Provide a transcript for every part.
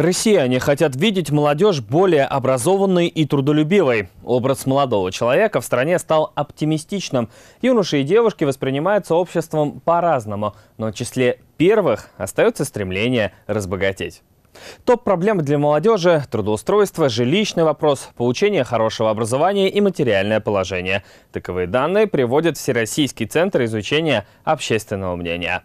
Россияне хотят видеть молодежь более образованной и трудолюбивой. Образ молодого человека в стране стал оптимистичным. Юноши и девушки воспринимаются обществом по-разному, но в числе первых остается стремление разбогатеть. Топ-проблемы для молодежи – трудоустройство, жилищный вопрос, получение хорошего образования и материальное положение. Таковые данные приводит Всероссийский центр изучения общественного мнения.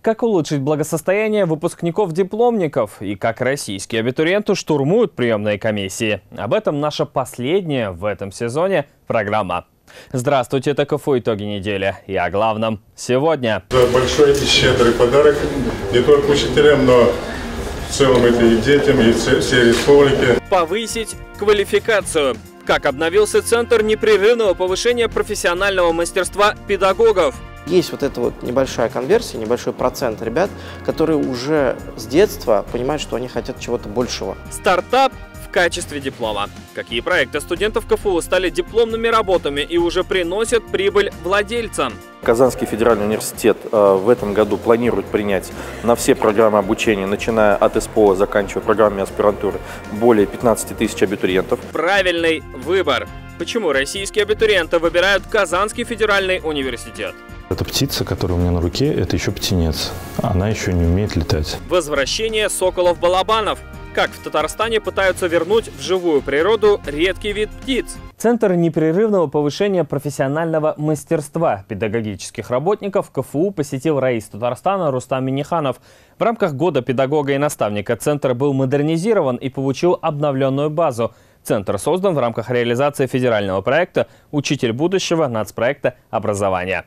Как улучшить благосостояние выпускников-дипломников и как российские абитуриенты штурмуют приемные комиссии? Об этом наша последняя в этом сезоне программа. Здравствуйте, это КФУ «Итоги недели». И о главном сегодня. За большой и щедрый подарок не только учителям, но в целом это и детям, и всей республике. Повысить квалификацию. Как обновился Центр непрерывного повышения профессионального мастерства педагогов. Есть вот эта вот небольшая конверсия, небольшой процент ребят, которые уже с детства понимают, что они хотят чего-то большего. Стартап в качестве диплома. Какие проекты студентов КФУ стали дипломными работами и уже приносят прибыль владельцам? Казанский федеральный университет в этом году планирует принять на все программы обучения, начиная от СПО, заканчивая программами аспирантуры, более 15 тысяч абитуриентов. Правильный выбор. Почему российские абитуриенты выбирают Казанский федеральный университет? Эта птица, которая у меня на руке, это еще птенец. Она еще не умеет летать. Возвращение соколов-балабанов. Как в Татарстане пытаются вернуть в живую природу редкий вид птиц. Центр непрерывного повышения профессионального мастерства педагогических работников КФУ посетил Раис Татарстана Рустам Миниханов. В рамках года педагога и наставника центр был модернизирован и получил обновленную базу. Центр создан в рамках реализации федерального проекта «Учитель будущего» нацпроекта «Образование».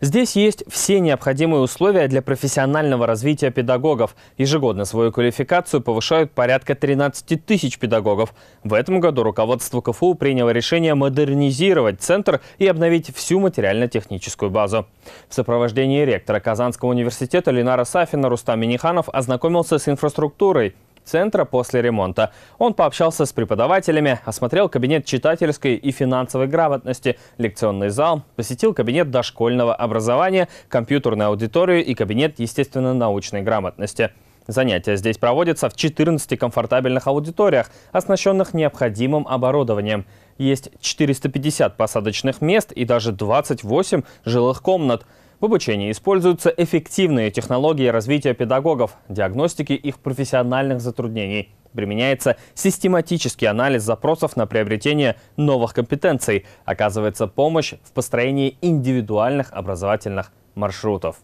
Здесь есть все необходимые условия для профессионального развития педагогов. Ежегодно свою квалификацию повышают порядка 13 тысяч педагогов. В этом году руководство КФУ приняло решение модернизировать центр и обновить всю материально-техническую базу. В сопровождении ректора Казанского университета Линара Сафина Рустам Миниханов ознакомился с инфраструктурой центра после ремонта. Он пообщался с преподавателями, осмотрел кабинет читательской и финансовой грамотности, лекционный зал, посетил кабинет дошкольного образования, компьютерную аудиторию и кабинет естественно-научной грамотности. Занятия здесь проводятся в 14 комфортабельных аудиториях, оснащенных необходимым оборудованием. Есть 450 посадочных мест и даже 28 жилых комнат. В обучении используются эффективные технологии развития педагогов, диагностики их профессиональных затруднений. Применяется систематический анализ запросов на приобретение новых компетенций. Оказывается помощь в построении индивидуальных образовательных маршрутов.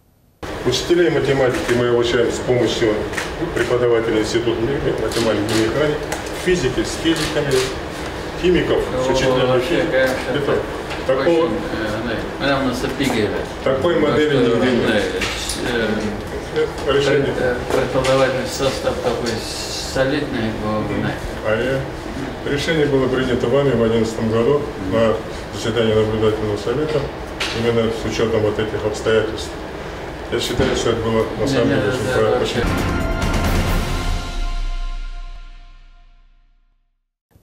Учителей математики мы обучаем с помощью преподавателей Института математики и механики, физики с физиками, химиков с учителями физики. Такой модели нигде нет. Преподавательный состав такой солидный был. Решение было принято вами в 2011 году на заседании наблюдательного совета, именно с учетом вот этих обстоятельств. Я считаю, что это было на самом деле очень правильно.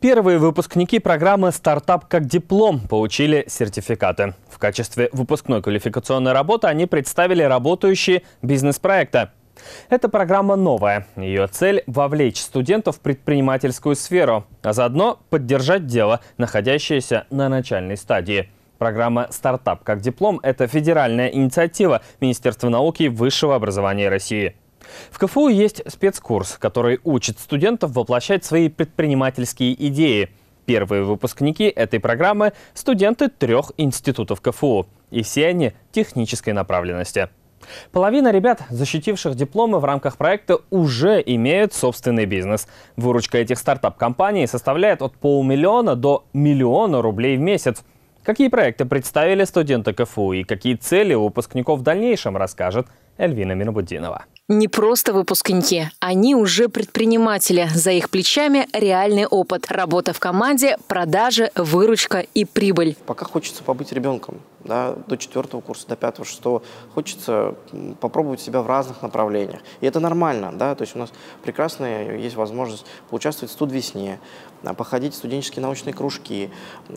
Первые выпускники программы «Стартап как диплом» получили сертификаты. В качестве выпускной квалификационной работы они представили работающие бизнес-проекты. Эта программа новая. Ее цель – вовлечь студентов в предпринимательскую сферу, а заодно поддержать дело, находящееся на начальной стадии. Программа «Стартап как диплом» – это федеральная инициатива Министерства науки и высшего образования России. В КФУ есть спецкурс, который учит студентов воплощать свои предпринимательские идеи. Первые выпускники этой программы – студенты 3 институтов КФУ. И все они технической направленности. Половина ребят, защитивших дипломы в рамках проекта, уже имеют собственный бизнес. Выручка этих стартап-компаний составляет от полумиллиона до миллиона рублей в месяц. Какие проекты представили студенты КФУ и какие цели у выпускников в дальнейшем, расскажет Эльвина Минабуддинова. Не просто выпускники, они уже предприниматели. За их плечами реальный опыт. Работа в команде, продажи, выручка и прибыль. Пока хочется побыть ребенком, да, до 4-го курса, до 5-го, 6-го. Хочется попробовать себя в разных направлениях. И это нормально, да, то есть у нас прекрасная есть возможность поучаствовать в студвесне, походить в студенческие научные кружки,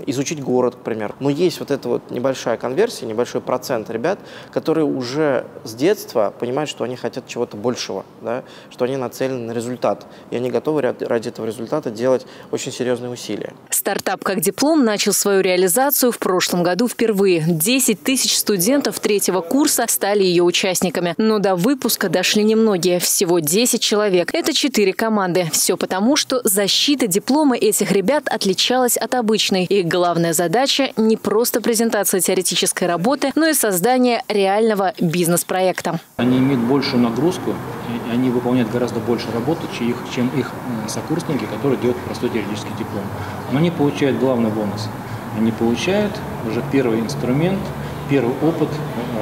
изучить город, к примеру. Но есть вот эта вот небольшая конверсия, небольшой процент ребят, которые уже с детства понимают, что они хотят чего-то чего-то большего, да, что они нацелены на результат, и они готовы ради этого результата делать очень серьезные усилия. «Стартап как диплом» начал свою реализацию в прошлом году впервые. 10 тысяч студентов третьего курса стали ее участниками. Но до выпуска дошли немногие, всего 10 человек. Это 4 команды. Все потому, что защита диплома этих ребят отличалась от обычной. Их главная задача – не просто презентация теоретической работы, но и создание реального бизнес-проекта. Они имеют большую нагрузку, и они выполняют гораздо больше работы, чем их сокурсники, которые делают простой теоретический диплом. Но они получают главный бонус. Они получают уже первый инструмент, первый опыт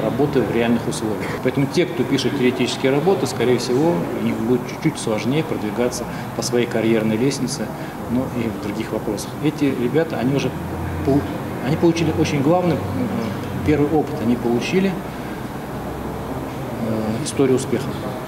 работы в реальных условиях. Поэтому те, кто пишет теоретические работы, скорее всего, у них будет чуть-чуть сложнее продвигаться по своей карьерной лестнице, но и в других вопросах. Эти ребята, они получили очень главный первый опыт, они получили историю успеха.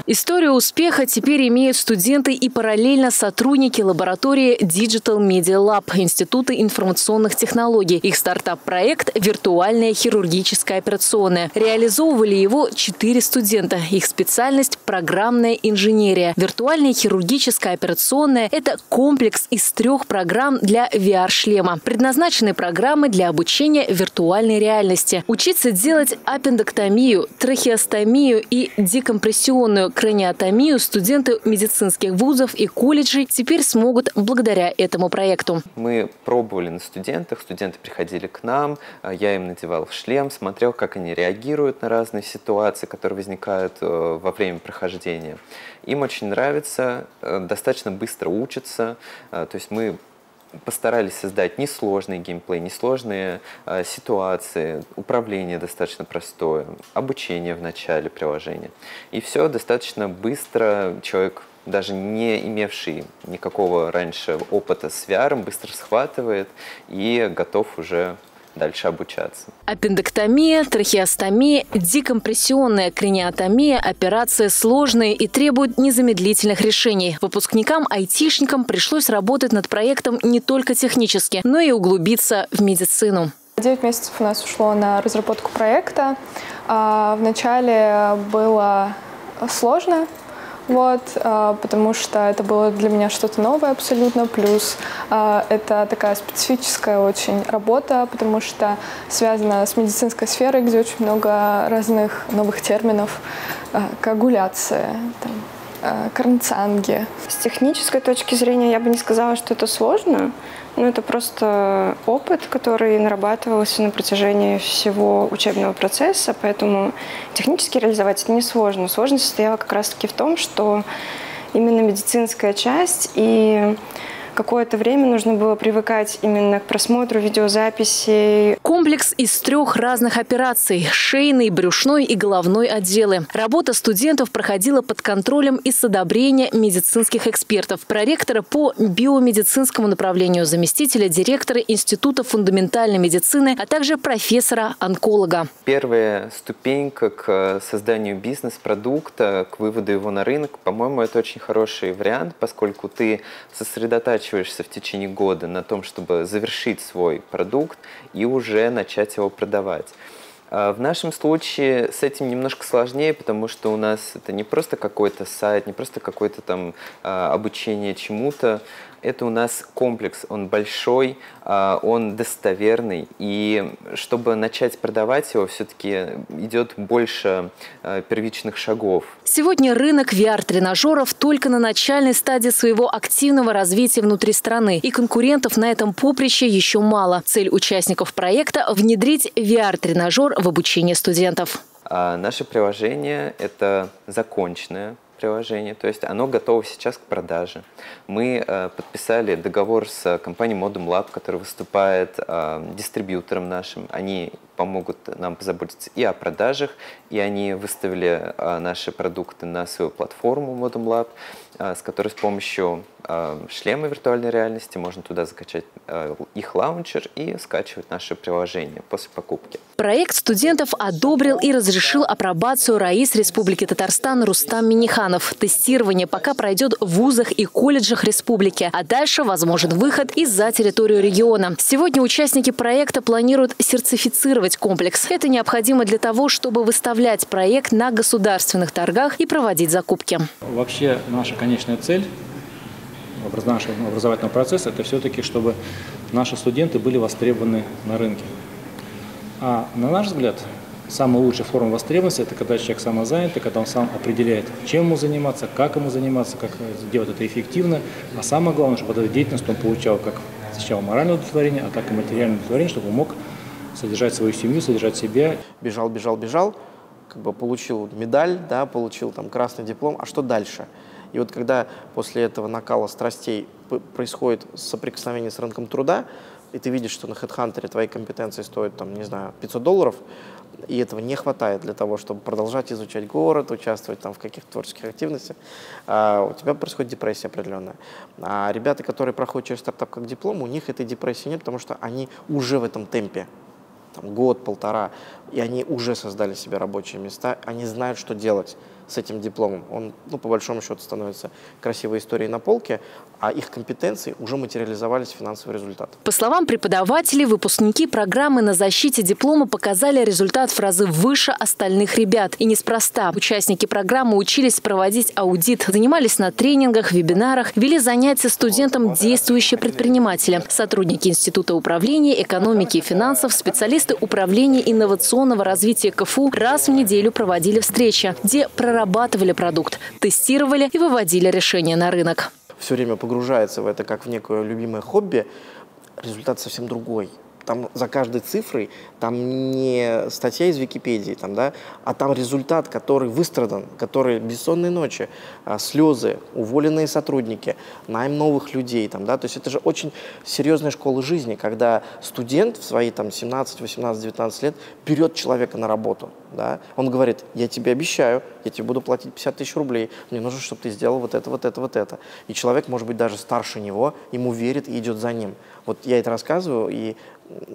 Историю успеха теперь имеют студенты и параллельно сотрудники лаборатории Digital Media Lab Института информационных технологий. Их стартап-проект – виртуальная хирургическая операционная. Реализовывали его 4 студента. Их специальность – программная инженерия. Виртуальная хирургическая операционная – это комплекс из 3 программ для VR-шлема. Предназначены программы для обучения виртуальной реальности. Учиться делать аппендэктомию, трахеостомию и декомпрессионную краниотомию студенты медицинских вузов и колледжей теперь смогут благодаря этому проекту. Мы пробовали на студентах, студенты приходили к нам, я им надевал шлем, смотрел, как они реагируют на разные ситуации, которые возникают во время прохождения. Им очень нравится, достаточно быстро учатся, то есть мы постарались создать несложный геймплей, несложные ситуации, управление достаточно простое, обучение в начале приложения. И все достаточно быстро человек, даже не имевший никакого раньше опыта с VR, быстро схватывает и готов уже дальше обучаться. Аппендэктомия, трахеостомия, декомпрессионная краниотомия – операции сложные и требуют незамедлительных решений. Выпускникам, айтишникам пришлось работать над проектом не только технически, но и углубиться в медицину. 9 месяцев у нас ушло на разработку проекта. Вначале было сложно. Потому что это было для меня что-то новое абсолютно, плюс это такая специфическая очень работа, потому что связана с медицинской сферой, где очень много разных новых терминов, коагуляция, карнцанги. С технической точки зрения я бы не сказала, что это сложно, но это просто опыт, который нарабатывался на протяжении всего учебного процесса, поэтому технически реализовать это несложно. Сложность состояла как раз-таки в том, что именно медицинская часть, и какое-то время нужно было привыкать именно к просмотру видеозаписей. Комплекс из 3 разных операций – шейной, брюшной и головной отделы. Работа студентов проходила под контролем и с одобрения медицинских экспертов, проректора по биомедицинскому направлению, заместителя директора Института фундаментальной медицины, а также профессора-онколога. Первая ступенька к созданию бизнес-продукта, к выводу его на рынок, по-моему, это очень хороший вариант, поскольку ты сосредотачиваешься в течение года на том, чтобы завершить свой продукт и уже начать его продавать. В нашем случае с этим немножко сложнее, потому что у нас это не просто какой-то сайт, не просто какое-то там обучение чему-то. Это у нас комплекс, он большой, он достоверный, и чтобы начать продавать его, все-таки идет больше первичных шагов. Сегодня рынок VR-тренажеров только на начальной стадии своего активного развития внутри страны, и конкурентов на этом поприще еще мало. Цель участников проекта – внедрить VR-тренажер в обучение студентов. Наше приложение – это законченное приложение, то есть оно готово сейчас к продаже. Мы подписали договор с компанией Modum Lab, которая выступает дистрибьютором нашим. Они помогут нам позаботиться и о продажах, и они выставили наши продукты на свою платформу Modum Lab, с которой с помощью шлемы виртуальной реальности, можно туда закачать их лаунчер и скачивать наше приложение после покупки. Проект студентов одобрил и разрешил апробацию Раис Республики Татарстан Рустам Миниханов. Тестирование пока пройдет в вузах и колледжах республики, а дальше возможен выход и за территорию региона. Сегодня участники проекта планируют сертифицировать комплекс. Это необходимо для того, чтобы выставлять проект на государственных торгах и проводить закупки. Вообще наша конечная цель нашего образовательного процесса – это все-таки, чтобы наши студенты были востребованы на рынке. А на наш взгляд, самая лучшая форма востребованности – это когда человек самозанят, и когда он сам определяет, чем ему заниматься, как делать это эффективно. А самое главное, чтобы эту деятельность он получал как сначала моральное удовлетворение, а так и материальное удовлетворение, чтобы он мог содержать свою семью, содержать себя. Бежал, бежал, бежал, как бы получил медаль, да, получил там красный диплом, а что дальше? И вот когда после этого накала страстей происходит соприкосновение с рынком труда, и ты видишь, что на HeadHunter твои компетенции стоят, там, не знаю, $500, и этого не хватает для того, чтобы продолжать изучать город, участвовать там в каких-то творческих активностях, у тебя происходит депрессия определенная. А ребята, которые проходят через стартап как диплом, у них этой депрессии нет, потому что они уже в этом темпе. Год-полтора, и они уже создали себе рабочие места, они знают, что делать с этим дипломом. Он, ну, по большому счету, становится красивой историей на полке, а их компетенции уже материализовались в финансовый результат. По словам преподавателей, выпускники программы на защите диплома показали результат в разы выше остальных ребят. И неспроста. Участники программы учились проводить аудит, занимались на тренингах, вебинарах, вели занятия студентам действующие предприниматели, сотрудники Института управления экономики и финансов, специалисты Управления инновационного развития КФУ раз в неделю проводили встречи, где прорабатывали продукт, тестировали и выводили решения на рынок. Все время погружается в это как в некое любимое хобби, результат совсем другой. Там за каждой цифрой, там не статья из Википедии, там, да, а там результат, который выстрадан, который бессонные ночи, слезы, уволенные сотрудники, найм новых людей. Там, да, то есть это же очень серьезная школа жизни, когда студент в свои там, 17, 18, 19 лет берет человека на работу. Да. Он говорит, я тебе обещаю, я тебе буду платить 50 000 рублей, мне нужно, чтобы ты сделал вот это, вот это, вот это. И человек, может быть, даже старше него, ему верит и идет за ним. Вот я это рассказываю, и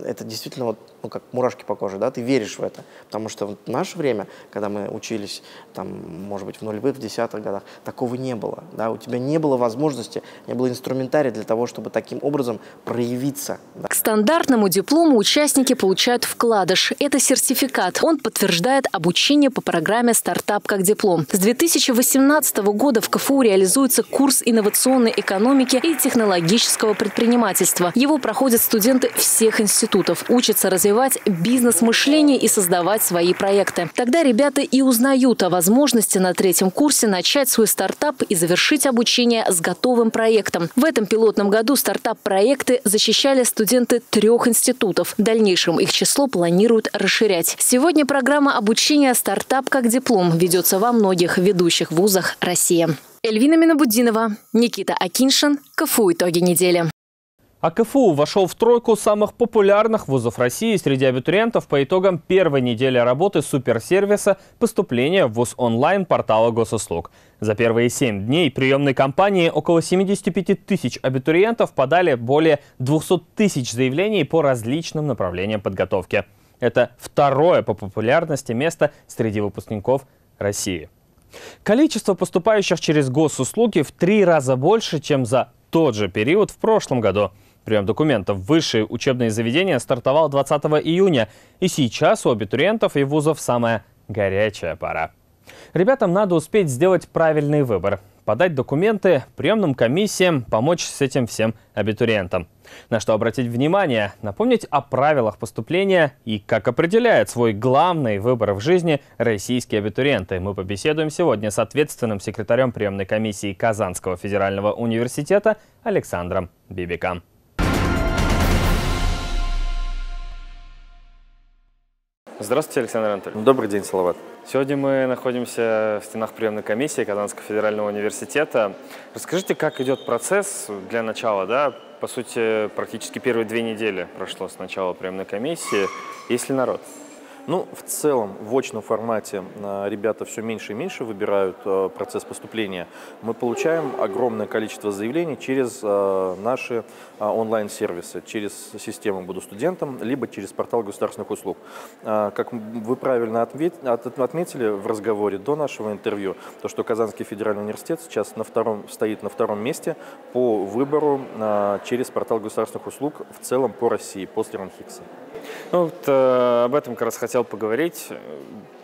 это действительно вот, ну, как мурашки по коже, да, ты веришь в это. Потому что в наше время, когда мы учились, там, может быть, в нулевых, в 10-х годах, такого не было. Да? У тебя не было возможности, не было инструментария для того, чтобы таким образом проявиться. Да? К стандартному диплому участники получают вкладыш. Это сертификат. Он подтверждает обучение по программе «Стартап как диплом». С 2018 года в КФУ реализуется курс инновационной экономики и технологического предпринимательства. Его проходят студенты всех институтов, учатся развивать бизнес-мышление и создавать свои проекты. Тогда ребята и узнают о возможности на третьем курсе начать свой стартап и завершить обучение с готовым проектом. В этом пилотном году стартап-проекты защищали студенты 3 институтов. В дальнейшем их число планируют расширять. Сегодня программа обучения «Стартап как диплом» ведется во многих ведущих вузах России. Эльвина Минабуддинова, Никита Акиншен, КФУ «Итоги недели». А КФУ вошел в 3 самых популярных вузов России среди абитуриентов по итогам первой недели работы суперсервиса поступления в ВУЗ онлайн портала госуслуг. За первые 7 дней приемной кампании около 75 тысяч абитуриентов подали более 200 тысяч заявлений по различным направлениям подготовки. Это 2-е по популярности место среди выпускников России. Количество поступающих через госуслуги в 3 раза больше, чем за тот же период в прошлом году. Прием документов в высшие учебные заведения стартовал 20 июня. И сейчас у абитуриентов и вузов самая горячая пора. Ребятам надо успеть сделать правильный выбор. Подать документы, приемным комиссиям, помочь с этим всем абитуриентам. На что обратить внимание, напомнить о правилах поступления и как определяет свой главный выбор в жизни российские абитуриенты. Мы побеседуем сегодня с ответственным секретарем приемной комиссии Казанского федерального университета Александром Бибиком. Здравствуйте, Александр Анатольевич. Добрый день, Салават. Сегодня мы находимся в стенах приемной комиссии Казанского федерального университета. Расскажите, как идет процесс для начала, да? По сути, практически первые 2 недели прошло с начала приемной комиссии. Есть ли народ? Ну, в целом, в очном формате ребята все меньше и меньше выбирают процесс поступления. Мы получаем огромное количество заявлений через наши онлайн-сервисы, через систему «Буду студентом», либо через портал государственных услуг. Как вы правильно отметили в разговоре до нашего интервью, то, что Казанский федеральный университет сейчас стоит на втором месте по выбору через портал государственных услуг в целом по России, после РАНХиКСа. Ну, вот, об этом как раз хотел поговорить.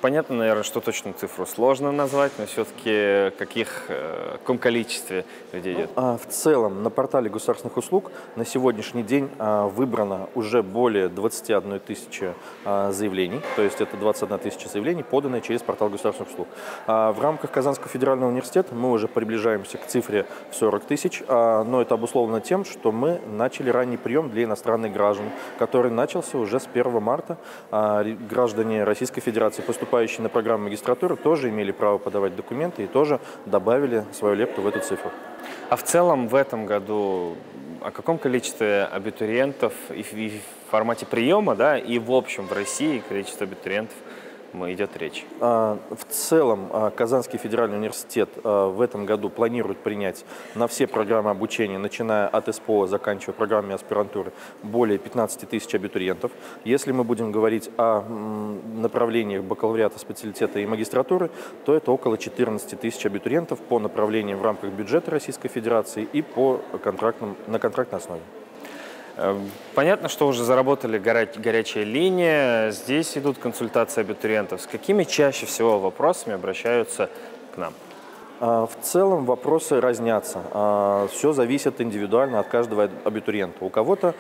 Понятно, наверное, что точную цифру сложно назвать, но все-таки в каком количестве людей идет? В целом на портале государственных услуг на сегодняшний день выбрано уже более 21 тысячи заявлений, то есть это 21 тысяча заявлений, поданные через портал государственных услуг. В рамках Казанского федерального университета мы уже приближаемся к цифре в 40 тысяч, но это обусловлено тем, что мы начали ранний прием для иностранных граждан, который начался уже с 1 марта. Граждане Российской Федерации, поступающие на программу магистратуры, тоже имели право подавать документы и тоже добавили свою лепту в эту цифру. А в целом в этом году о каком количестве абитуриентов и в формате приема, да, и в общем в России количество абитуриентов идет речь? В целом Казанский федеральный университет в этом году планирует принять на все программы обучения, начиная от СПО, заканчивая программами аспирантуры, более 15 тысяч абитуриентов. Если мы будем говорить о направлениях бакалавриата, специалитета и магистратуры, то это около 14 тысяч абитуриентов по направлениям в рамках бюджета Российской Федерации и по на контрактной основе. Понятно, что уже заработали горячая линия, здесь идут консультации абитуриентов. С какими чаще всего вопросами обращаются к нам? В целом вопросы разнятся. Все зависит индивидуально от каждого абитуриента. У кого-то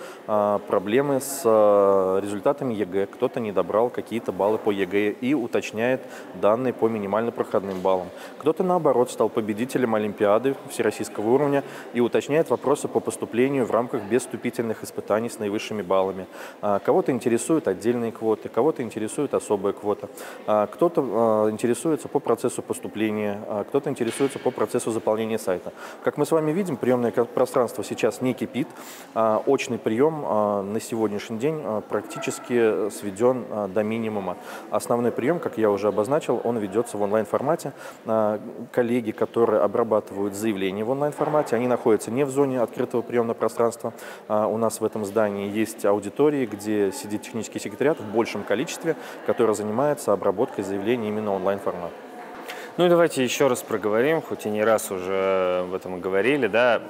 проблемы с результатами ЕГЭ, кто-то не добрал какие-то баллы по ЕГЭ и уточняет данные по минимально проходным баллам. Кто-то, наоборот, стал победителем Олимпиады всероссийского уровня и уточняет вопросы по поступлению в рамках безвступительных испытаний с наивысшими баллами. Кого-то интересуют отдельные квоты, кого-то интересует особая квота. Кто-то интересуется по процессу поступления, кто-то интересуется по процессу заполнения сайта. Как мы с вами видим, приемное пространство сейчас не кипит. Очный прием на сегодняшний день практически сведен до минимума. Основной прием, как я уже обозначил, он ведется в онлайн-формате. Коллеги, которые обрабатывают заявления в онлайн-формате, они находятся не в зоне открытого приемного пространства. У нас в этом здании есть аудитории, где сидит технический секретариат в большем количестве, который занимается обработкой заявлений именно онлайн-формата. Ну и давайте еще раз проговорим, хоть и не раз уже об этом говорили, да,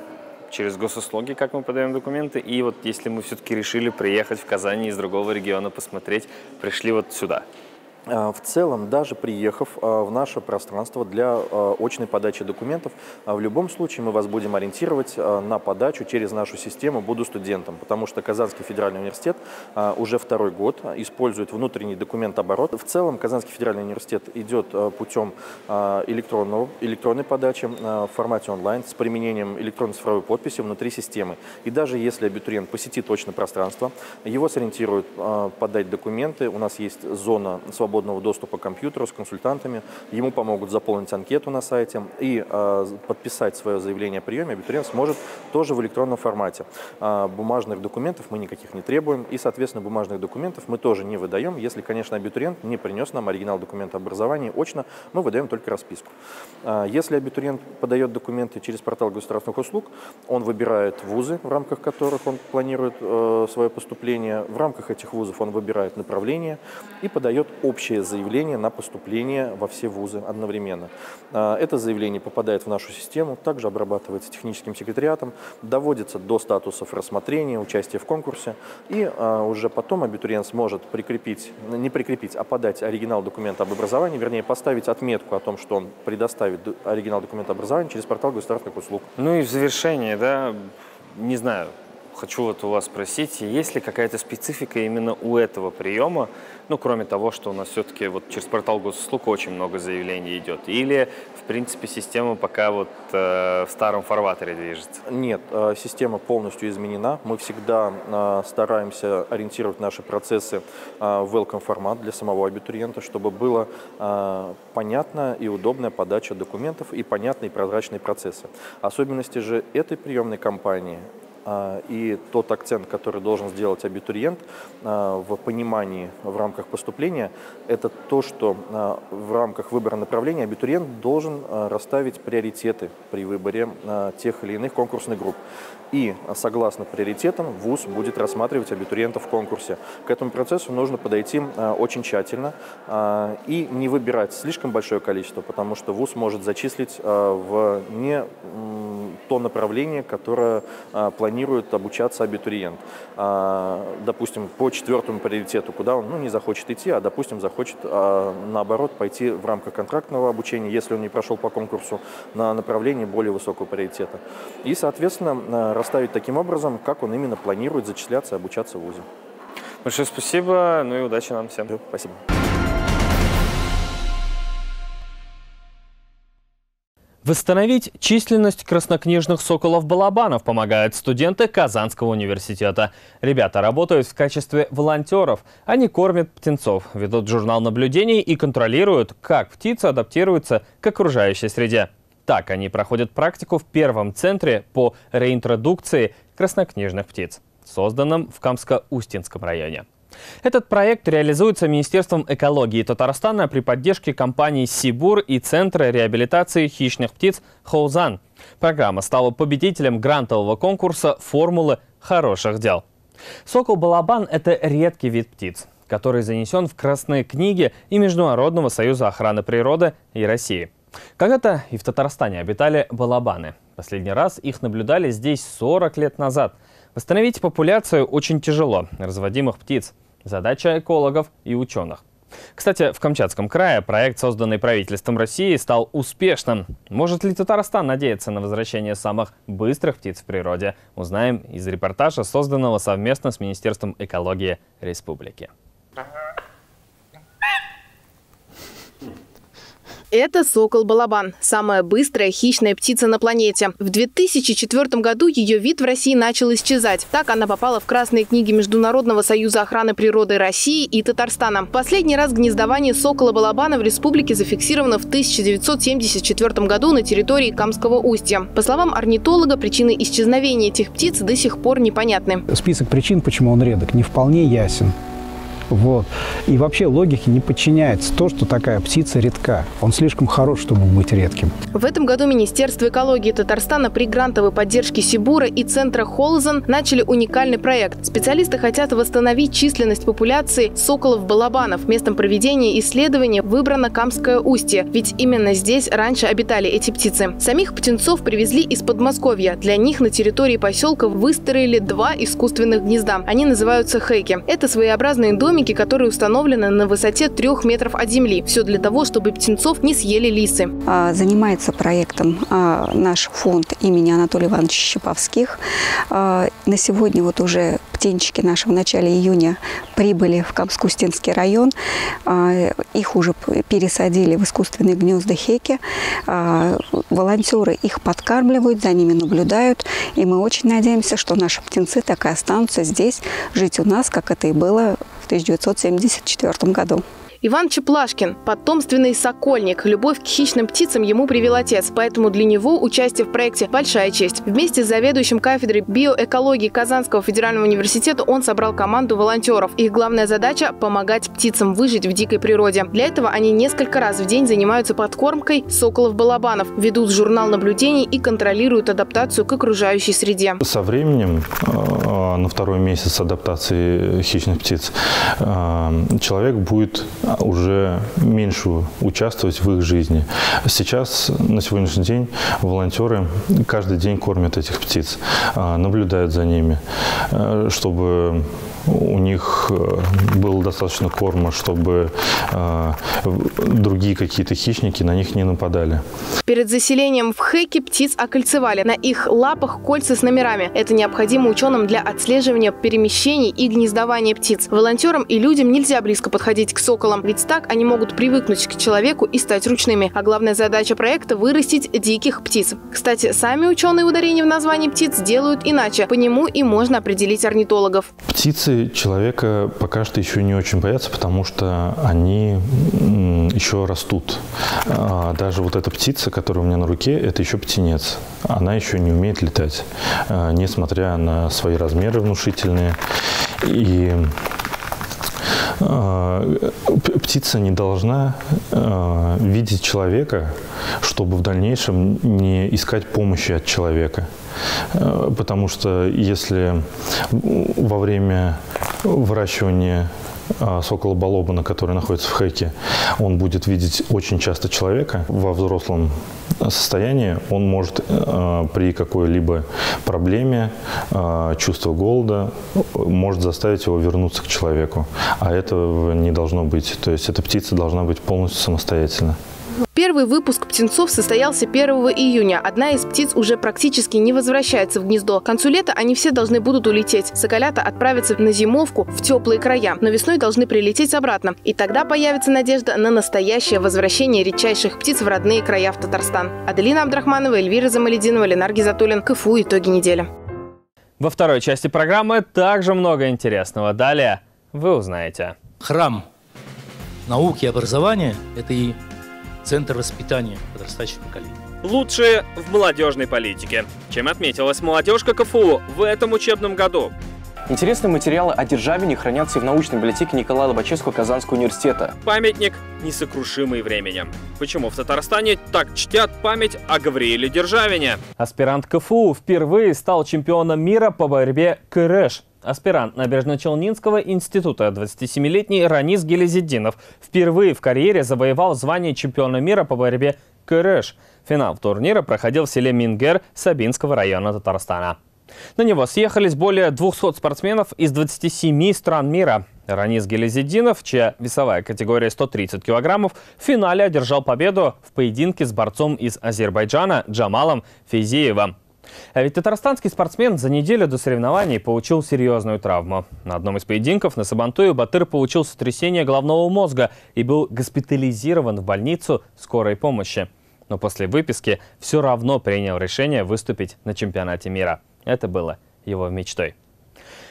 через госуслуги, как мы подаем документы, и вот если мы все-таки решили приехать в Казань из другого региона посмотреть, пришли вот сюда. В целом, даже приехав в наше пространство для очной подачи документов, в любом случае мы вас будем ориентировать на подачу через нашу систему «Буду студентом», потому что Казанский федеральный университет уже второй год использует внутренний документооборот. В целом Казанский федеральный университет идет путем электронной подачи в формате онлайн с применением электронной цифровой подписи внутри системы. И даже если абитуриент посетит очное пространство, его сориентируют подать документы. У нас есть зона свободного доступа к компьютеру с консультантами, ему помогут заполнить анкету на сайте и подписать свое заявление о приеме абитуриент сможет тоже в электронном формате. Бумажных документов мы никаких не требуем и, соответственно, бумажных документов мы тоже не выдаем, если, конечно, абитуриент не принес нам оригинал документа образования очно, мы выдаем только расписку. Если абитуриент подает документы через портал государственных услуг, он выбирает вузы, в рамках которых он планирует свое поступление, в рамках этих вузов он выбирает направление и подает общее заявление на поступление во все вузы одновременно. Это заявление попадает в нашу систему, также обрабатывается техническим секретариатом, доводится до статусов рассмотрения, участия в конкурсе, и уже потом абитуриент сможет подать оригинал документа об образовании, вернее, поставить отметку о том, что он предоставит оригинал документа об образовании через портал государственных услуг. Ну и в завершение, да, не знаю, хочу вот у вас спросить, есть ли какая-то специфика именно у этого приема, ну, кроме того, что у нас все-таки вот через портал госуслуг очень много заявлений идет, или, в принципе, система пока вот в старом фарватере движется? Нет, система полностью изменена. Мы всегда стараемся ориентировать наши процессы в welcome-формат для самого абитуриента, чтобы была понятная и удобная подача документов и понятные прозрачные процессы. Особенности же этой приемной кампании – и тот акцент, который должен сделать абитуриент в понимании в рамках поступления, это то, что в рамках выбора направления абитуриент должен расставить приоритеты при выборе тех или иных конкурсных групп. И согласно приоритетам вуз будет рассматривать абитуриентов в конкурсе. К этому процессу нужно подойти очень тщательно и не выбирать слишком большое количество, потому что вуз может зачислить в не то направление, которое планирует обучаться абитуриент. Допустим, по четвертому приоритету, куда он не захочет идти, а, допустим, захочет, наоборот, пойти в рамках контрактного обучения, если он не прошел по конкурсу, на направление более высокого приоритета. И, соответственно, расставить таким образом, как он именно планирует зачисляться и обучаться в вузе. Большое спасибо, ну и удачи нам всем. Спасибо. Восстановить численность краснокнижных соколов-балабанов помогают студенты Казанского университета. Ребята работают в качестве волонтеров. Они кормят птенцов, ведут журнал наблюдений и контролируют, как птицы адаптируются к окружающей среде. Так они проходят практику в первом центре по реинтродукции краснокнижных птиц, созданном в Камско-Устинском районе. Этот проект реализуется Министерством экологии Татарстана при поддержке компаний «Сибур» и Центра реабилитации хищных птиц «Хоузан». Программа стала победителем грантового конкурса «Формулы хороших дел». Сокол-балабан – это редкий вид птиц, который занесен в красные книги и Международного союза охраны природы и России. Когда-то и в Татарстане обитали балабаны. Последний раз их наблюдали здесь 40 лет назад. Восстановить популяцию очень тяжело разводимых птиц. Задача экологов и ученых. Кстати, в Камчатском крае проект, созданный правительством России, стал успешным. Может ли Татарстан надеяться на возвращение самых быстрых птиц в природе? Узнаем из репортажа, созданного совместно с Министерством экологии республики. Это сокол-балабан – самая быстрая хищная птица на планете. В 2004 году ее вид в России начал исчезать. Так она попала в красные книги Международного союза охраны природы России и Татарстана. Последний раз гнездование сокола-балабана в республике зафиксировано в 1974 году на территории Камского устья. По словам орнитолога, причины исчезновения этих птиц до сих пор непонятны. Список причин, почему он редок, не вполне ясен. И вообще логике не подчиняется то, что такая птица редка. Он слишком хорош, чтобы быть редким. В этом году Министерство экологии Татарстана при грантовой поддержке Сибура и Центра Холзан начали уникальный проект. Специалисты хотят восстановить численность популяции соколов-балабанов. Местом проведения исследования выбрано Камское устье, ведь именно здесь раньше обитали эти птицы. Самих птенцов привезли из Подмосковья. Для них на территории поселка выстроили два искусственных гнезда. Они называются хэки. Это своеобразные домики, которые установлены на высоте 3 метров от земли. Все для того, чтобы птенцов не съели лисы. Занимается проектом наш фонд имени Анатолия Ивановича Щеповских. На сегодня вот уже птенчики наши в начале июня прибыли в Камско-Устинский район. Их уже пересадили в искусственные гнезда хэки. Волонтеры их подкармливают, за ними наблюдают. И мы очень надеемся, что наши птенцы так и останутся здесь, жить у нас, как это и было в 1974 году. Иван Чеплашкин – потомственный сокольник. Любовь к хищным птицам ему привел отец, поэтому для него участие в проекте – большая честь. Вместе с заведующим кафедрой биоэкологии Казанского федерального университета он собрал команду волонтеров. Их главная задача – помогать птицам выжить в дикой природе. Для этого они несколько раз в день занимаются подкормкой соколов-балабанов, ведут журнал наблюдений и контролируют адаптацию к окружающей среде. Со временем, на второй месяц адаптации хищных птиц, человек будет уже меньше участвовать в их жизни. Сейчас, на сегодняшний день, волонтеры каждый день кормят этих птиц, наблюдают за ними, чтобы у них было достаточно корма, чтобы другие какие-то хищники на них не нападали. Перед заселением в хэки птиц окольцевали. На их лапах кольца с номерами. Это необходимо ученым для отслеживания перемещений и гнездования птиц. Волонтерам и людям нельзя близко подходить к соколам, ведь так они могут привыкнуть к человеку и стать ручными. А главная задача проекта – вырастить диких птиц. Кстати, сами ученые ударение в названии птиц делают иначе. По нему и можно определить орнитологов. Птицы Мотивации человека пока что еще не очень боятся, потому что они еще растут. Даже вот эта птица, которая у меня на руке, это еще птенец. Она еще не умеет летать, несмотря на свои размеры внушительные. И птица не должна видеть человека, чтобы в дальнейшем не искать помощи от человека. Потому что если во время выращивания сокола-балобана, который находится в хэке, он будет видеть очень часто человека во взрослом состоянии, он может при какой-либо проблеме, чувство голода, может заставить его вернуться к человеку. А этого не должно быть. То есть эта птица должна быть полностью самостоятельна. Первый выпуск птенцов состоялся 1 июня. Одна из птиц уже практически не возвращается в гнездо. К концу лета они все должны будут улететь. Соколята отправятся на зимовку в теплые края, но весной должны прилететь обратно. И тогда появится надежда на настоящее возвращение редчайших птиц в родные края, в Татарстан. Аделина Абдрахманова, Эльвира Замалединова, Ленар Гизатуллин. КФУ. Итоги недели. Во второй части программы также много интересного. Далее вы узнаете. Храм науки и образования – это и центр воспитания подрастающих поколений. Лучшее в молодежной политике. Чем отметилась молодежка КФУ в этом учебном году? Интересные материалы о Державине хранятся и в научной библиотеке Николая Лобачевского Казанского университета. Памятник, несокрушимый временем. Почему в Татарстане так чтят память о Гаврииле Державине? Аспирант КФУ впервые стал чемпионом мира по борьбе кырэш. Аспирант Набережно-Челнинского института 27-летний Ранис Гелезидинов впервые в карьере завоевал звание чемпиона мира по борьбе кырэш. Финал турнира проходил в селе Мингер Сабинского района Татарстана. На него съехались более 200 спортсменов из 27 стран мира. Ранис Гелезидинов, чья весовая категория 130 килограммов, в финале одержал победу в поединке с борцом из Азербайджана Джамалом Фейзиевым. А ведь татарстанский спортсмен за неделю до соревнований получил серьезную травму. На одном из поединков на Сабантуе Батыр получил сотрясение головного мозга и был госпитализирован в больницу скорой помощи. Но после выписки все равно принял решение выступить на чемпионате мира. Это было его мечтой.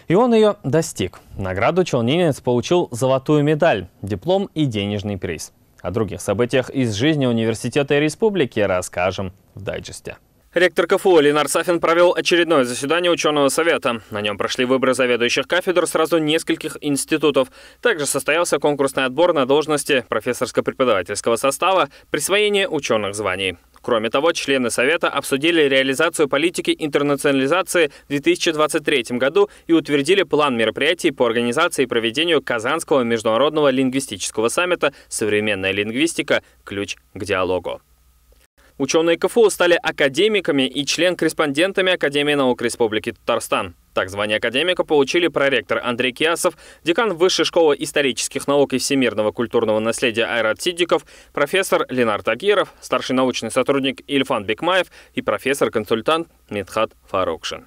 И он ее достиг. Награду челнинец получил золотую медаль, диплом и денежный приз. О других событиях из жизни университета и республики расскажем в дайджесте. Ректор КФУ Линар Сафин провел очередное заседание ученого совета. На нем прошли выборы заведующих кафедр сразу нескольких институтов. Также состоялся конкурсный отбор на должности профессорско-преподавательского состава, присвоение ученых званий. Кроме того, члены совета обсудили реализацию политики интернационализации в 2023 году и утвердили план мероприятий по организации и проведению Казанского международного лингвистического саммита «Современная лингвистика. Ключ к диалогу». Ученые КФУ стали академиками и член-корреспондентами Академии наук Республики Татарстан. Так, звание академика получили проректор Андрей Киясов, декан Высшей школы исторических наук и всемирного культурного наследия Айрат Сиддиков, профессор Ленар Тагиров, старший научный сотрудник Ильфан Бекмаев и профессор-консультант Митхат Фарукшин.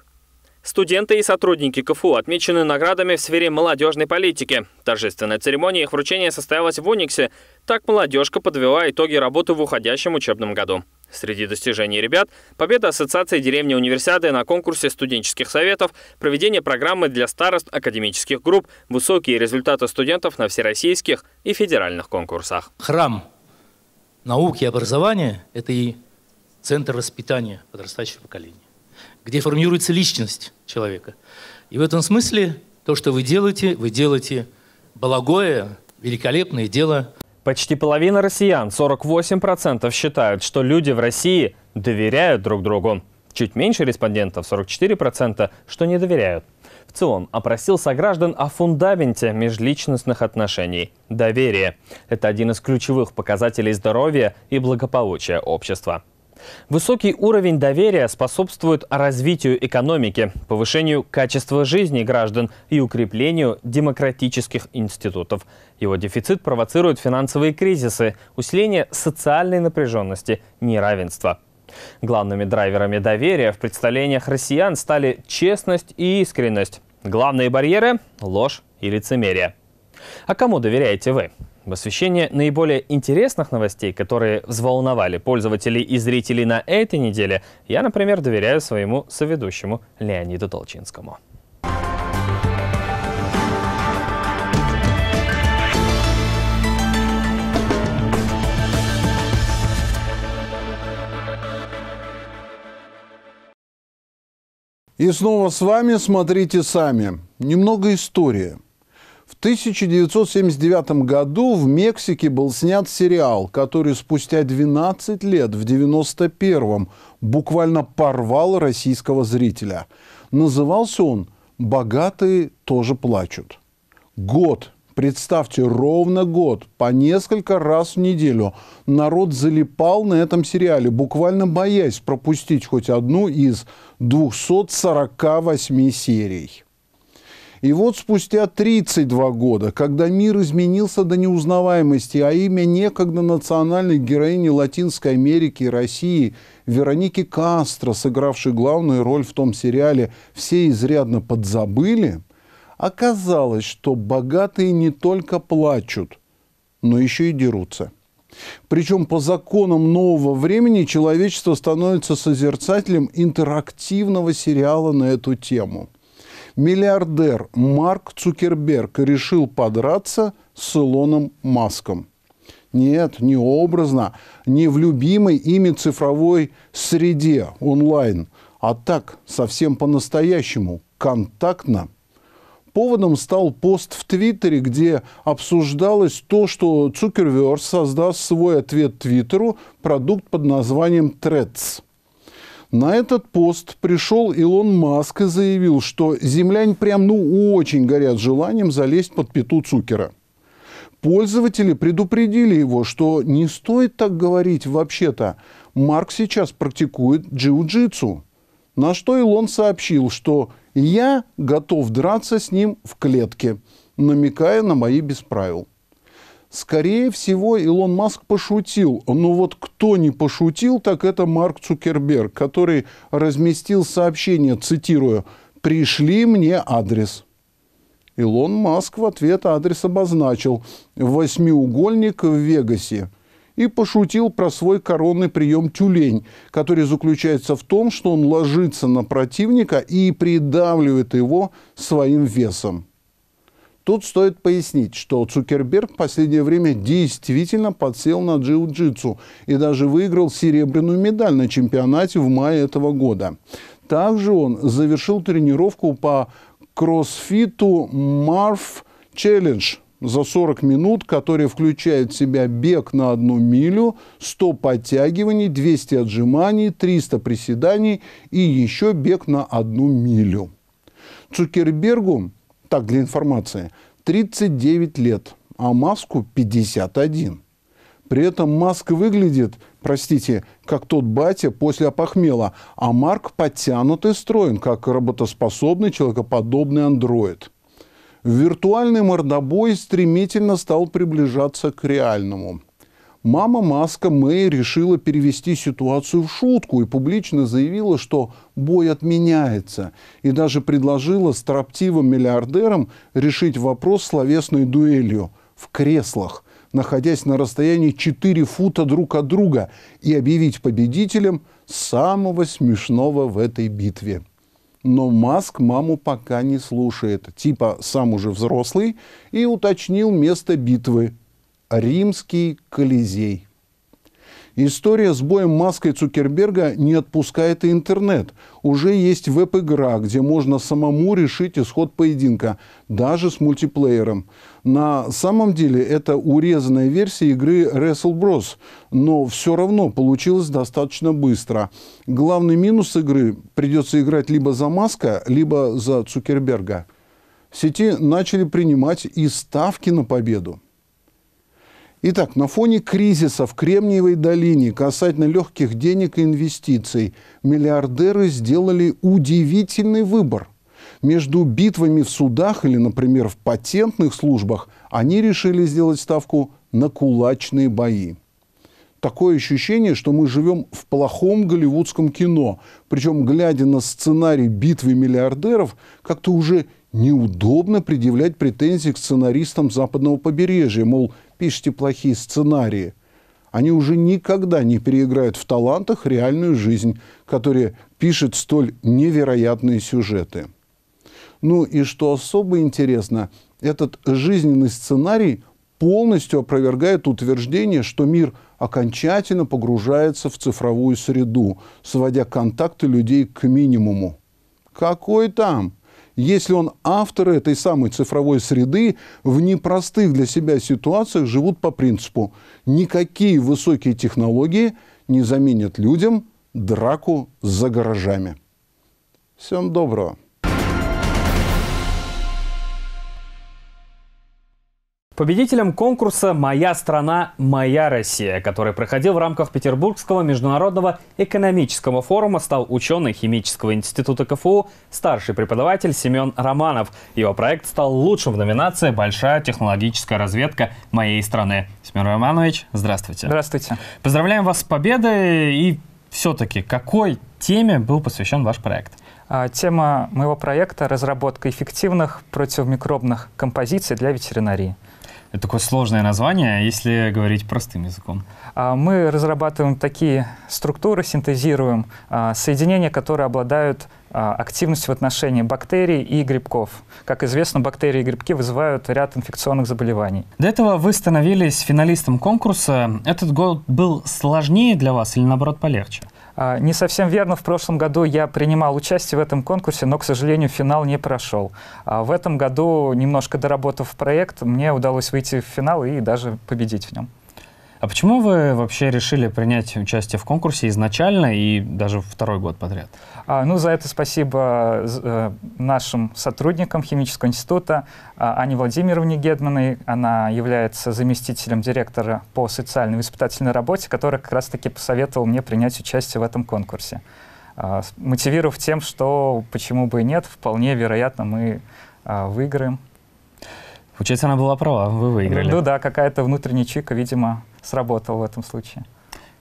Студенты и сотрудники КФУ отмечены наградами в сфере молодежной политики. Торжественная церемония их вручения состоялась в Униксе. Так молодежка подвела итоги работы в уходящем учебном году. Среди достижений ребят – победа Ассоциации деревни Универсиады на конкурсе студенческих советов, проведение программы для старост академических групп, высокие результаты студентов на всероссийских и федеральных конкурсах. Храм науки и образования – это и центр воспитания подрастающего поколения, где формируется личность человека. И в этом смысле то, что вы делаете благое, великолепное дело. Почти половина россиян, 48%, считают, что люди в России доверяют друг другу. Чуть меньше респондентов, 44%, что не доверяют. В целом опросил сограждан о фундаменте межличностных отношений – доверие. Это один из ключевых показателей здоровья и благополучия общества. Высокий уровень доверия способствует развитию экономики, повышению качества жизни граждан и укреплению демократических институтов. Его дефицит провоцирует финансовые кризисы, усиление социальной напряженности, неравенства. Главными драйверами доверия в представлениях россиян стали честность и искренность. Главные барьеры – ложь и лицемерие. А кому доверяете вы? В освещение наиболее интересных новостей, которые взволновали пользователей и зрителей на этой неделе, я, например, доверяю своему соведущему Леониду Толчинскому. И снова с вами «Смотрите сами». Немного истории. В 1979 году в Мексике был снят сериал, который спустя 12 лет, в 1991-м, буквально порвал российского зрителя. Назывался он «Богатые тоже плачут». Год, представьте, ровно год, по несколько раз в неделю народ залипал на этом сериале, буквально боясь пропустить хоть одну из 248 серий. И вот спустя 32 года, когда мир изменился до неузнаваемости, а имя некогда национальной героини Латинской Америки и России Вероники Кастро, сыгравшей главную роль в том сериале, все изрядно подзабыли, оказалось, что богатые не только плачут, но еще и дерутся. Причем по законам нового времени человечество становится созерцателем интерактивного сериала на эту тему. Миллиардер Марк Цукерберг решил подраться с Илоном Маском. Нет, не образно, не в любимой ими цифровой среде онлайн, а так, совсем по-настоящему, контактно. Поводом стал пост в Твиттере, где обсуждалось то, что Цукерберг создаст свой ответ Твиттеру, продукт под названием «Threads». На этот пост пришел Илон Маск и заявил, что земляне прям очень горят желанием залезть под пяту Цукера. Пользователи предупредили его, что не стоит так говорить вообще-то. Марк сейчас практикует джиу-джитсу. На что Илон сообщил, что «я готов драться с ним в клетке», намекая на мои без правил. Скорее всего, Илон Маск пошутил, но вот кто не пошутил, так это Марк Цукерберг, который разместил сообщение, цитирую, «Пришли мне адрес». Илон Маск в ответ адрес обозначил «Восьмиугольник в Вегасе» и пошутил про свой коронный прием «Тюлень», который заключается в том, что он ложится на противника и придавливает его своим весом. Тут стоит пояснить, что Цукерберг в последнее время действительно подсел на джиу-джитсу и даже выиграл серебряную медаль на чемпионате в мае этого года. Также он завершил тренировку по кроссфиту Marf Challenge за 40 минут, который включает в себя бег на 1 милю, 100 подтягиваний, 200 отжиманий, 300 приседаний и еще бег на 1 милю. Цукербергу, так, для информации, 39 лет, а Маску 51. При этом Маск выглядит, простите, как тот батя после опохмела, а Марк подтянут и строен, как работоспособный, человекоподобный андроид. Виртуальный мордобой стремительно стал приближаться к реальному. Мама Маска Мэй решила перевести ситуацию в шутку и публично заявила, что бой отменяется, и даже предложила строптивым миллиардерам решить вопрос словесной дуэлью в креслах, находясь на расстоянии 4 фута друг от друга, и объявить победителем самого смешного в этой битве. Но Маск маму пока не слушает, типа сам уже взрослый, и уточнил место битвы. Римский Колизей. История с боем Маска и Цукерберга не отпускает и интернет. Уже есть веб-игра, где можно самому решить исход поединка, даже с мультиплеером. На самом деле это урезанная версия игры Wrestle Bros, но все равно получилось достаточно быстро. Главный минус игры – придется играть либо за Маска, либо за Цукерберга. В сети начали принимать и ставки на победу. Итак, на фоне кризиса в Кремниевой долине касательно легких денег и инвестиций миллиардеры сделали удивительный выбор. Между битвами в судах или, например, в патентных службах они решили сделать ставку на кулачные бои. Такое ощущение, что мы живем в плохом голливудском кино. Причем, глядя на сценарий битвы миллиардеров, как-то уже неудобно предъявлять претензии к сценаристам западного побережья, мол, пишите плохие сценарии. Они уже никогда не переиграют в талантах реальную жизнь, которая пишет столь невероятные сюжеты. Ну и что особо интересно, этот жизненный сценарий полностью опровергает утверждение, что мир окончательно погружается в цифровую среду, сводя контакты людей к минимуму. Какой там? Если он автор этой самой цифровой среды, в непростых для себя ситуациях живут по принципу: никакие высокие технологии не заменят людям драку за гаражами. Всем доброго. Победителем конкурса «Моя страна, моя Россия», который проходил в рамках Петербургского международного экономического форума, стал ученый Химического института КФУ, старший преподаватель Семен Романов. Его проект стал лучшим в номинации «Большая технологическая разведка моей страны». Семен Романович, здравствуйте. Здравствуйте. Поздравляем вас с победой. И все-таки какой теме был посвящен ваш проект? Тема моего проекта – разработка эффективных противомикробных композиций для ветеринарии. Это такое сложное название, если говорить простым языком. Мы разрабатываем такие структуры, синтезируем соединения, которые обладают активностью в отношении бактерий и грибков. Как известно, бактерии и грибки вызывают ряд инфекционных заболеваний. До этого вы становились финалистом конкурса. Этот год был сложнее для вас или, наоборот, полегче? Не совсем верно. В прошлом году я принимал участие в этом конкурсе, но, к сожалению, финал не прошел. В этом году, немножко доработав проект, мне удалось выйти в финал и даже победить в нем. А почему вы вообще решили принять участие в конкурсе изначально и даже второй год подряд? Ну, за это спасибо нашим сотрудникам Химического института, Анне Владимировне Гедманой. Она является заместителем директора по социальной воспитательной работе, которая как раз-таки посоветовала мне принять участие в этом конкурсе, мотивировав тем, что почему бы и нет, вполне вероятно, мы выиграем. Получается, она была права, вы выиграли. Ну да, какая-то внутренняя чуйка, видимо, сработала в этом случае.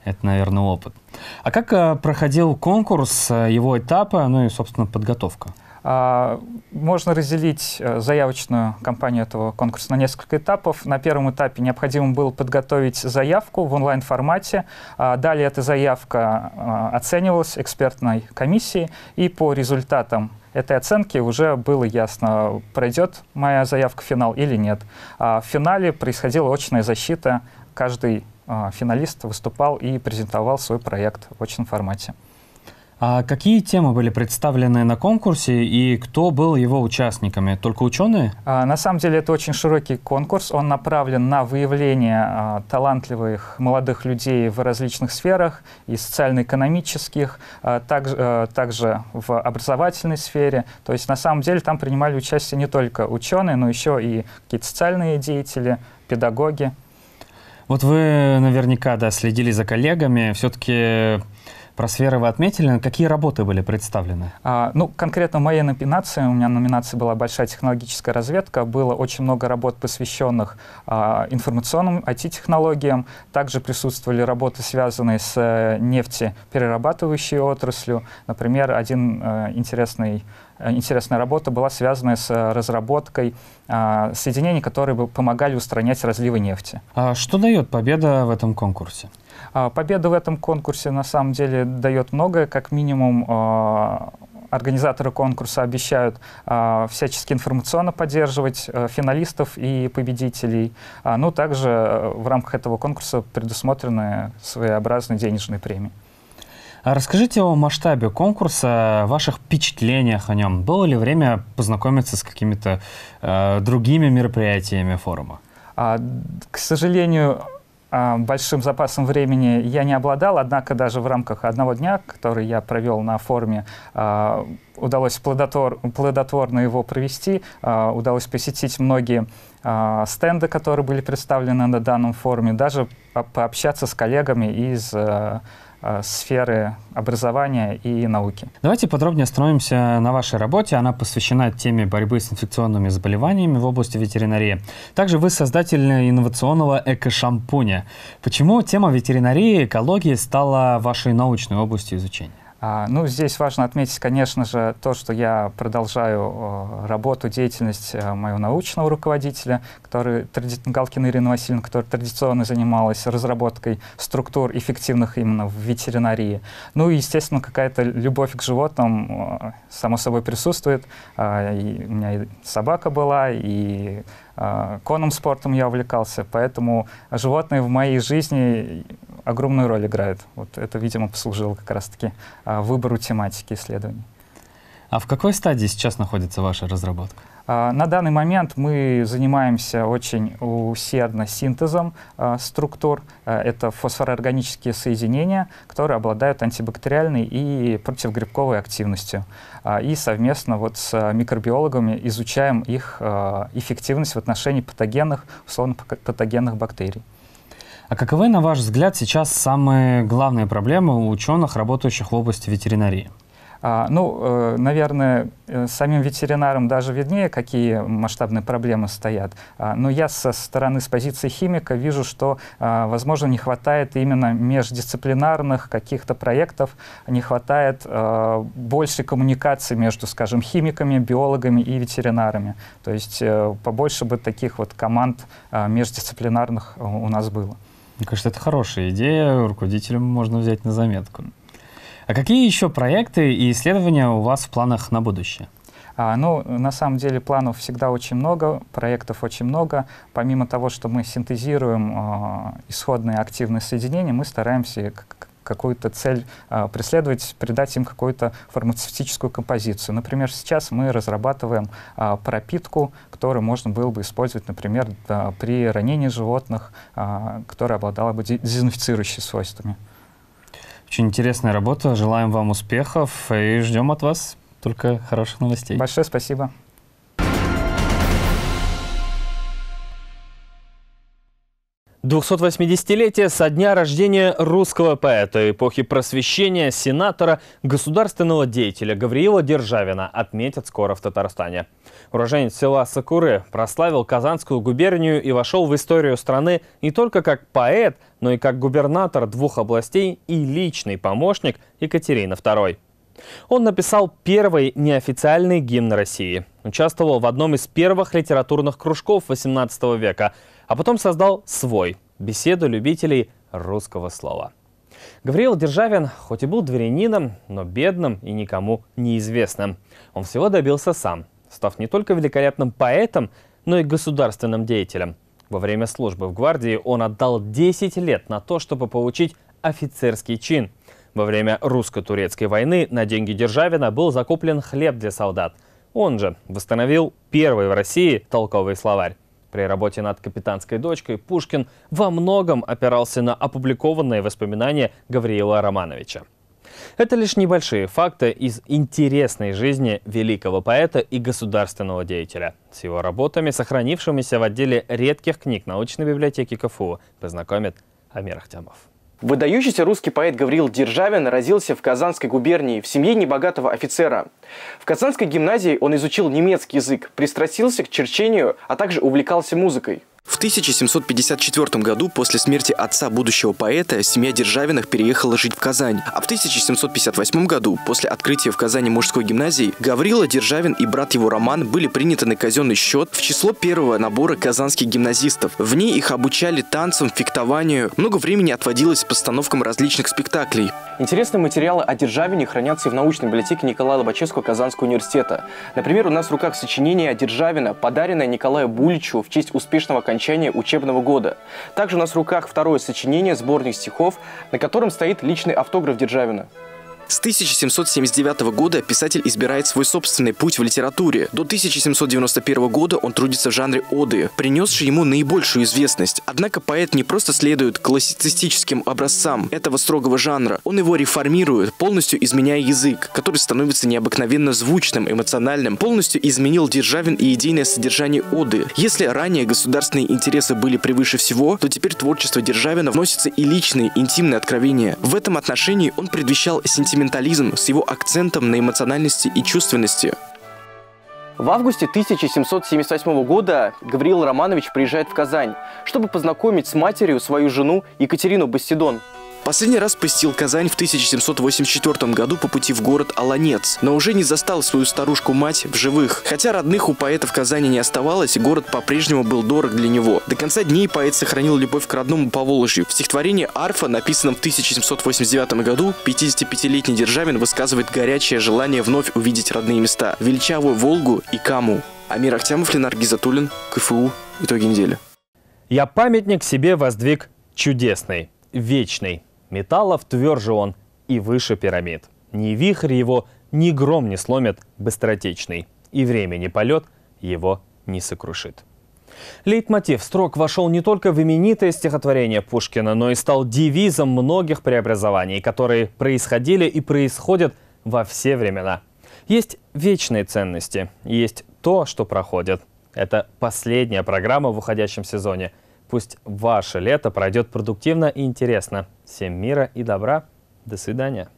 Это, наверное, опыт. А как проходил конкурс, его этапы, ну и, собственно, подготовка? Можно разделить заявочную кампанию этого конкурса на несколько этапов. На первом этапе необходимо было подготовить заявку в онлайн-формате. Далее эта заявка оценивалась экспертной комиссией, и по результатам этой оценки уже было ясно, пройдет моя заявка в финал или нет. В финале происходила очная защита. Каждый финалист выступал и презентовал свой проект в очном формате. А какие темы были представлены на конкурсе и кто был его участниками? Только ученые? На самом деле это очень широкий конкурс. Он направлен на выявление талантливых молодых людей в различных сферах, и социально-экономических, также в образовательной сфере. То есть на самом деле там принимали участие не только ученые, но еще и какие-то социальные деятели, педагоги. Вот вы наверняка, да, следили за коллегами. Все-таки про сферы вы отметили. Какие работы были представлены? Ну, конкретно в моей номинации, у меня номинация была «Большая технологическая разведка». Было очень много работ, посвященных информационным IT-технологиям. Также присутствовали работы, связанные с нефтеперерабатывающей отраслью. Например, интересная работа была связана с разработкой соединений, которые бы помогали устранять разливы нефти. А что дает победа в этом конкурсе? Победа в этом конкурсе на самом деле дает многое. Как минимум, организаторы конкурса обещают всячески информационно поддерживать финалистов и победителей. Ну, также в рамках этого конкурса предусмотрены своеобразные денежные премии. Расскажите о масштабе конкурса, ваших впечатлениях о нем. Было ли время познакомиться с какими-то другими мероприятиями форума? К сожалению, большим запасом времени я не обладал, однако даже в рамках одного дня, который я провел на форуме, удалось плодотворно его провести, удалось посетить многие стенды, которые были представлены на данном форуме, даже пообщаться с коллегами из сферы образования и науки. Давайте подробнее остановимся на вашей работе. Она посвящена теме борьбы с инфекционными заболеваниями в области ветеринарии. Также вы создатель инновационного эко-шампуня. Почему тема ветеринарии и экологии стала вашей научной областью изучения? Ну, здесь важно отметить, конечно же, то, что я продолжаю работу, деятельность моего научного руководителя, Галкина Ирина Васильевна, которая традиционно занималась разработкой структур эффективных именно в ветеринарии. Ну и, естественно, какая-то любовь к животным, само собой, присутствует. И у меня и собака была, и конным спортом я увлекался, поэтому животные в моей жизни огромную роль играют. Вот это, видимо, послужило как раз-таки выбору тематики исследований. А в какой стадии сейчас находится ваша разработка? На данный момент мы занимаемся очень усердно синтезом структур. Это фосфороорганические соединения, которые обладают антибактериальной и противогрибковой активностью. И совместно вот с микробиологами изучаем их эффективность в отношении патогенных, условно патогенных бактерий. А каковы, на ваш взгляд, сейчас самые главные проблемы у ученых, работающих в области ветеринарии? Ну, наверное, самим ветеринарам даже виднее, какие масштабные проблемы стоят. Но я со стороны, с позиции химика, вижу, что, возможно, не хватает именно междисциплинарных каких-то проектов, не хватает большей коммуникации между, скажем, химиками, биологами и ветеринарами. То есть побольше бы таких вот команд междисциплинарных у нас было. Мне кажется, это хорошая идея, руководителям можно взять на заметку. А какие еще проекты и исследования у вас в планах на будущее? Ну, на самом деле планов всегда очень много, проектов очень много. Помимо того, что мы синтезируем исходные активные соединения, мы стараемся какую-то цель преследовать, придать им какую-то фармацевтическую композицию. Например, сейчас мы разрабатываем пропитку, которую можно было бы использовать, например, при ранении животных, которая обладала бы дезинфицирующими свойствами. Очень интересная работа. Желаем вам успехов и ждем от вас только хороших новостей. Большое спасибо. «280-летие со дня рождения русского поэта эпохи Просвещения, сенатора, государственного деятеля Гавриила Державина отметят скоро в Татарстане. Уроженец села Сакуры прославил Казанскую губернию и вошел в историю страны не только как поэт, но и как губернатор двух областей и личный помощник Екатерины II. Он написал первый неофициальный гимн России, участвовал в одном из первых литературных кружков XVIII века, а потом создал свой – беседу любителей русского слова. Гавриил Державин хоть и был дворянином, но бедным и никому неизвестным. Он всего добился сам, став не только великолепным поэтом, но и государственным деятелем. Во время службы в гвардии он отдал 10 лет на то, чтобы получить офицерский чин. Во время русско-турецкой войны на деньги Державина был закуплен хлеб для солдат. Он же восстановил первый в России толковый словарь. При работе над «Капитанской дочкой» Пушкин во многом опирался на опубликованные воспоминания Гавриила Романовича. Это лишь небольшие факты из интересной жизни великого поэта и государственного деятеля. С его работами, сохранившимися в отделе редких книг научной библиотеки КФУ, познакомит Амир Ахтямов. Выдающийся русский поэт Гавриил Державин родился в Казанской губернии в семье небогатого офицера. В Казанской гимназии он изучил немецкий язык, пристрастился к черчению, а также увлекался музыкой. В 1754 году после смерти отца будущего поэта семья Державиных переехала жить в Казань. А в 1758 году, после открытия в Казани мужской гимназии, Гавриила Державин и брат его Роман были приняты на казенный счет в число первого набора казанских гимназистов. В ней их обучали танцам, фехтованию. Много времени отводилось постановкам различных спектаклей. Интересные материалы о Державине хранятся и в научной библиотеке Николая Лобачевского Казанского университета. Например, у нас в руках сочинение о Державина, подаренное Николаю Буличу в честь успешного окончания учебного года. Также у нас в руках второе сочинение, сборник стихов, на котором стоит личный автограф Державина. С 1779 года писатель избирает свой собственный путь в литературе. До 1791 года он трудится в жанре оды, принесший ему наибольшую известность. Однако поэт не просто следует классицистическим образцам этого строгого жанра. Он его реформирует, полностью изменяя язык, который становится необыкновенно звучным, эмоциональным. Полностью изменил Державин и идейное содержание оды. Если ранее государственные интересы были превыше всего, то теперь творчество Державина вносятся и личные, интимные откровения. В этом отношении он предвещал сентиментализм с его акцентом на эмоциональности и чувственности. В августе 1778 года Гавриил Романович приезжает в Казань, чтобы познакомить с матерью свою жену Екатерину Бастидон. Последний раз посетил Казань в 1784 году по пути в город Аланец, но уже не застал свою старушку-мать в живых. Хотя родных у поэта в Казани не оставалось, город по-прежнему был дорог для него. До конца дней поэт сохранил любовь к родному Поволжью. В стихотворении «Арфа», написанном в 1789 году, 55-летний Державин высказывает горячее желание вновь увидеть родные места – величавую Волгу и Каму. Амир Ахтямов, Ленар Гизатуллин, КФУ. Итоги недели. «Я памятник себе воздвиг чудесный, вечный. Металлов тверже он и выше пирамид. Ни вихрь его, ни гром не сломит быстротечный, и времени полет его не сокрушит. Лейтмотив строк вошел не только в именитое стихотворение Пушкина, но и стал девизом многих преобразований, которые происходили и происходят во все времена. Есть вечные ценности, есть то, что проходит. Это последняя программа в уходящем сезоне. Пусть ваше лето пройдет продуктивно и интересно. Всем мира и добра. До свидания.